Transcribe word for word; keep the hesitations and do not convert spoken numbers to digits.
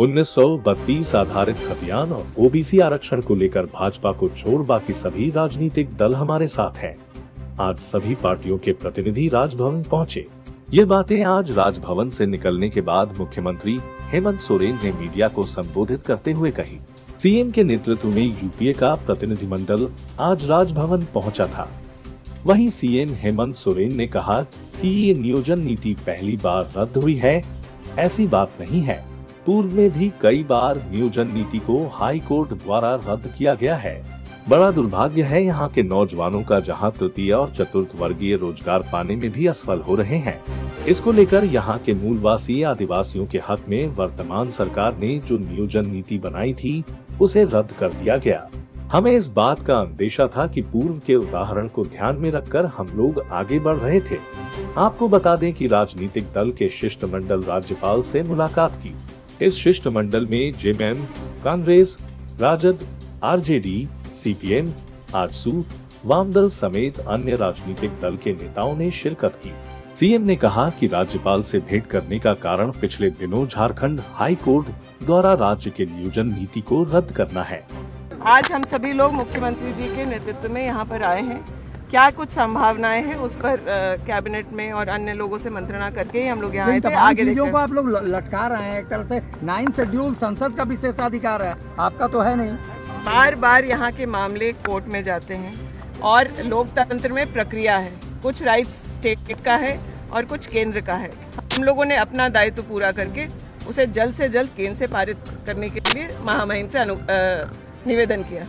उन्नीस सौ बत्तीस आधारित खतियान और ओबीसी आरक्षण को लेकर भाजपा को छोड़ बाकी सभी राजनीतिक दल हमारे साथ हैं। आज सभी पार्टियों के प्रतिनिधि राजभवन पहुंचे। ये बातें आज राजभवन से निकलने के बाद मुख्यमंत्री हेमंत सोरेन ने मीडिया को संबोधित करते हुए कही। सीएम के नेतृत्व में यूपीए का प्रतिनिधिमंडल आज राजभवन पहुंचा था। वहीं सीएम हेमंत सोरेन ने कहा कि ये नियोजन नीति पहली बार रद्द हुई है, ऐसी बात नहीं है। पूर्व में भी कई बार नियोजन नीति को हाई कोर्ट द्वारा रद्द किया गया है। बड़ा दुर्भाग्य है यहाँ के नौजवानों का, जहाँ तृतीय और चतुर्थ वर्गीय रोजगार पाने में भी असफल हो रहे हैं। इसको लेकर यहाँ के मूलवासी आदिवासियों के हक में वर्तमान सरकार ने जो नियोजन नीति बनाई थी उसे रद्द कर दिया गया। हमें इस बात का अंदेशा था कि पूर्व के उदाहरण को ध्यान में रखकर हम लोग आगे बढ़ रहे थे। आपको बता दें कि राजनीतिक दल के शिष्टमंडल राज्यपाल से मुलाकात की। इस शिष्टमंडल में J B M, Congress, Rajad, R J D, C P M, AJSU, वामदल समेत अन्य राजनीतिक दल के नेताओं ने शिरकत की। सीएम ने कहा कि राज्यपाल से भेंट करने का कारण पिछले दिनों झारखंड हाई कोर्ट द्वारा राज्य के नियोजन नीति को रद्द करना है। आज हम सभी लोग मुख्यमंत्री जी के नेतृत्व में यहाँ पर आए हैं। क्या कुछ संभावनाएं हैं उस पर कैबिनेट में और अन्य लोगों से मंत्रणा करके ही हम लोग यहाँ आए थे। आगे चीजों को आप लोग लटका रहे हैं। एक तरह से नाइन्थ शेड्यूल संसद का विशेषाधिकार है, आपका तो है नहीं। बार बार यहाँ के मामले कोर्ट में जाते हैं और लोकतंत्र में प्रक्रिया है। कुछ राइट्स स्टेट का है और कुछ केंद्र का है। हम लोगों ने अपना दायित्व पूरा करके उसे जल्द से जल्द केंद्र से पारित करने के लिए महामहिम से निवेदन किया।